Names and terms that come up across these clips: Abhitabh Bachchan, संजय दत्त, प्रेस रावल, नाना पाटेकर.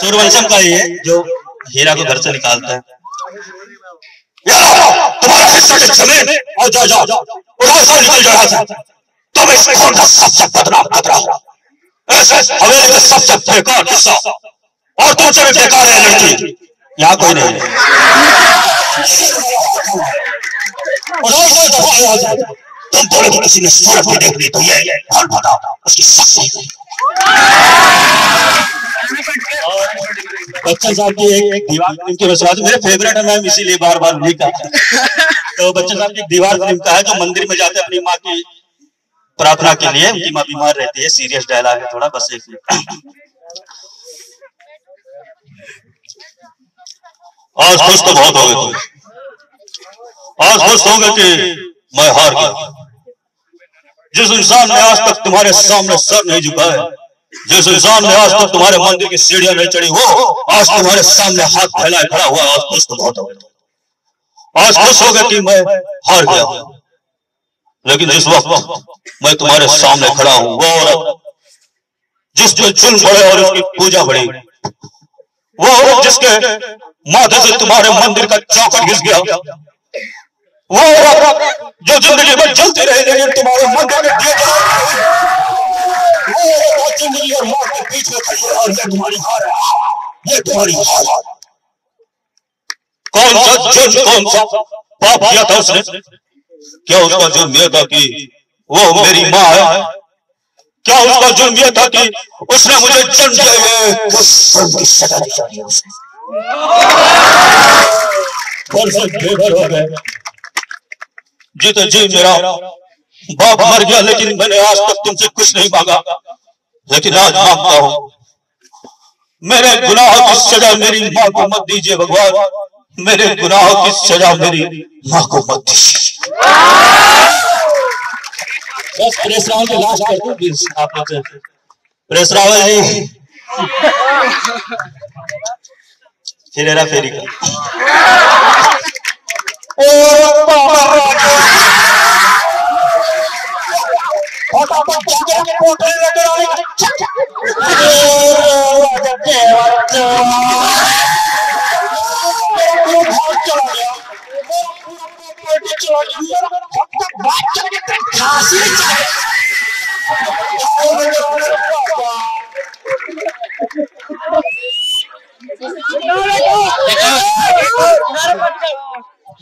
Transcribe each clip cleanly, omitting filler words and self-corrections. सूर्य वंशम का ये जो हीरा को घर से निकालता है, तुम्हारा हिस्सा चले और जा जा उधर से निकल जा रहा था। तुम इस कौन का सबसे बदनाम खतरा हो, ऐसे हवेली का सबसे बेकार हिस्सा, और तुमसे भी बेकार है लड़की, यहाँ कोई नहीं है। तुम बोले तो किसी ने सूरत भी देख ली, तो ये हाल बताओ उसकी सख्ती। बच्चन साहब की एक दीवार फिल्म की रचना मेरे फेवरेट है, मैं इसीलिए बार बार नहीं कहता। तो बच्चन साहब की दीवार फिल्म का है, जो मंदिर में जाते हैं अपनी माँ की प्रार्थना के लिए, उनकी माँ बीमार रहती है। सीरियस डायलॉग है थोड़ा, बस एक और खुश तो बहुत हो गए तुम, और खुश हो गए कि मैं हार गया। जिस इंसान ने आज तक तुम्हारे सामने सर नहीं झुकाया, जिस इंसान ने आज तक तुम्हारे मंदिर की सीढ़ियां नहीं चढ़ी, वो आज तुम्हारे सामने हाथ फैलाए खड़ा हुआ। आज खुश तो बहुत हो गया, आज खुश हो गया कि मैं हार गया, लेकिन जिस वक्त मैं तुम्हारे सामने खड़ा हूं, वो औरत जिसके जुल्म बढ़े और उसकी पूजा बढ़ी, वो औरत जिसके माथे से तुम्हारे मंदिर का चौखट घिस गया, वो औरत जो जिंदगी में जलती रही लेकिन तुम्हारे मंदिर में, जिंदगी और मौत के बीच में खड़ी है, और ये तुम्हारी हार है, ये तुम्हारी हार है। कौन सा जुर्म, कौन सा पाप किया था उसने? क्या उसका जुर्म यह था कि वो मेरी माँ है? क्या उसका जुर्म यह था कि उसने मुझे जन्म दिया? ये जीते जी मेरा बाप मर गया, लेकिन मैंने आज तक तुमसे कुछ नहीं मांगा, लेकिन आज मांगता हूं। मेरे गुनाहों की सजा मेरी माँ को मत दीजिए भगवान, मेरे गुनाहों की सजा मेरी माँ को मत दीजिए। प्रेस रावल के लास्ट कर दूं प्लीज आप लोग से। प्रेस रावल जी फिर हेरा फेरी का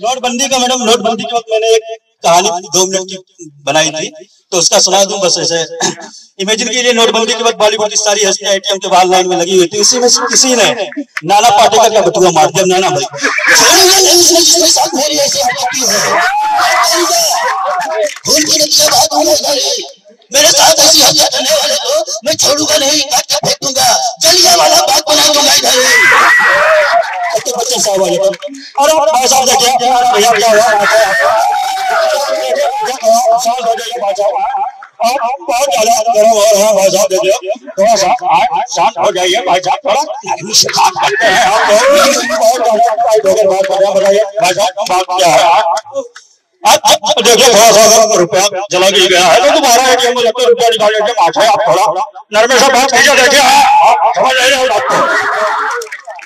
नोटबंदी का मैडम, नोटबंदी के वक्त मैंने एक कहानी 2 मिनट की बनाई थी, तो उसका सुना दूं बस ऐसे इमेजिन के लिए। नोटबंदी के बाद बॉलीवुड की सारी हस्तियां एटीएम के बाहर लाइन में लगी हुई थी, उसी में किसी ने नाना पाटेकर का बटुआ मार दिया। नाना भाई मेरे साथ ऐसी हरकत करने वाले को मैं छोड़ूंगा नहीं, काट के फेंकूंगा, जलिया वाला बात बना दूंगा इधर। तो बच्चन साहब वाले अरे साहब देखिए भैया क्या हुआ, और बहुत ज्यादा गरम हो रहा है भाई साहब, देखिए थोड़ा सा शांत हो जाइए भाई साहब, थोड़ा नरमी से बात करते हैं। आप बहुत ज्यादा बात कर रहे हैं, बताइए भाई साहब बात क्या है? अब देखिए थोड़ा सा रुपया जला दिया गया है, तो तुम्हारा एटीएम में लगता है रुपया निकाल लेके मार है। आप थोड़ा नरमे से बात कीजिए, देखिए आप समझ रहे हो आपको।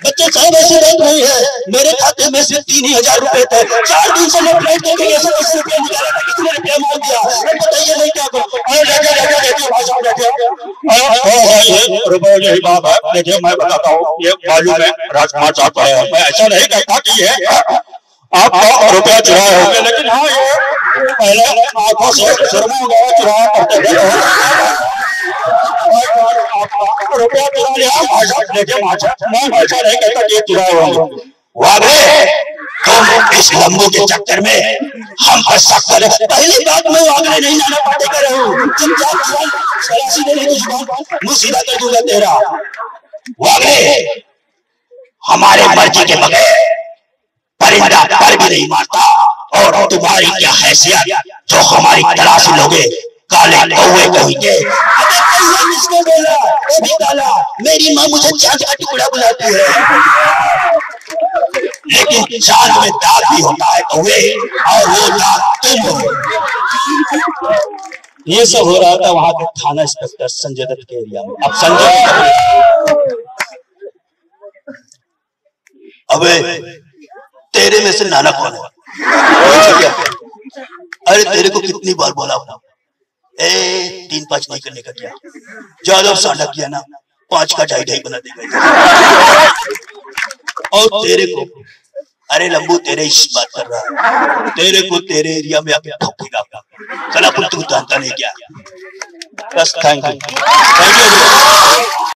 बच्चे साहब ऐसी रेट नहीं है, मेरे खाते में सिर्फ 3000 रुपए थे, 4 दिन से मैं प्लेट देने के ऐसे रुपया निकाला था, किसी ने रुपया मार दिया, अब बताइए मैं क्या करूं? अरे देखिए देखिए देखिए भाई साहब देखिए, ये रुपये यही बात है। देखिए मैं बताता हूँ, ये बाजू में राजकुमार साहब आया है, मैं ऐसा नहीं कहता कि ये आपका रुपया चुराया होगा, लेकिन हाँ ये पहले आंखों से शर्मा वगैरह चुराया करते थे, रुपया चुरा लिया भाई साहब, लेके माचा मैं ऐसा नहीं कहता कि चुराया हुआ। वाह बे, तुम इस लंबू के चक्कर में हम पर शक कर। पहली बात मैं वागले नहीं जाना पाते कर रहा हूँ, तुम क्या सलासी देने की जुबान मुंह सीधा कर दूंगा तेरा। वागले हमारे मर्जी के बगैर परिंदा पर भी नहीं मारता, और तुम्हारी क्या हैसियत जो हमारी तलाश लोगे, काले कौवे कहेंगे। इसको बोला वो भी काला, मेरी माँ मुझे चांद का टुकड़ा बुलाती है, लेकिन चांद में दाग भी होता है कौवे, और वो दाग तुम हो। ये सब हो रहा था वहां के थाना इंस्पेक्टर संजय दत्त के एरिया में। अब संजय अबे तेरे में से नाना कौन है? अरे तेरे को कितनी बार बोला हूं? ए 3-5 नहीं करने का क्या? ज्यादा साढ़ा किया ना 5 का 2.5 बना देगा। और तेरे को, अरे लंबू तेरे इस बात कर रहा है, तेरे को तेरे एरिया में आके ठोकेगा साला, तू जानता नहीं क्या। बस थैंक यू।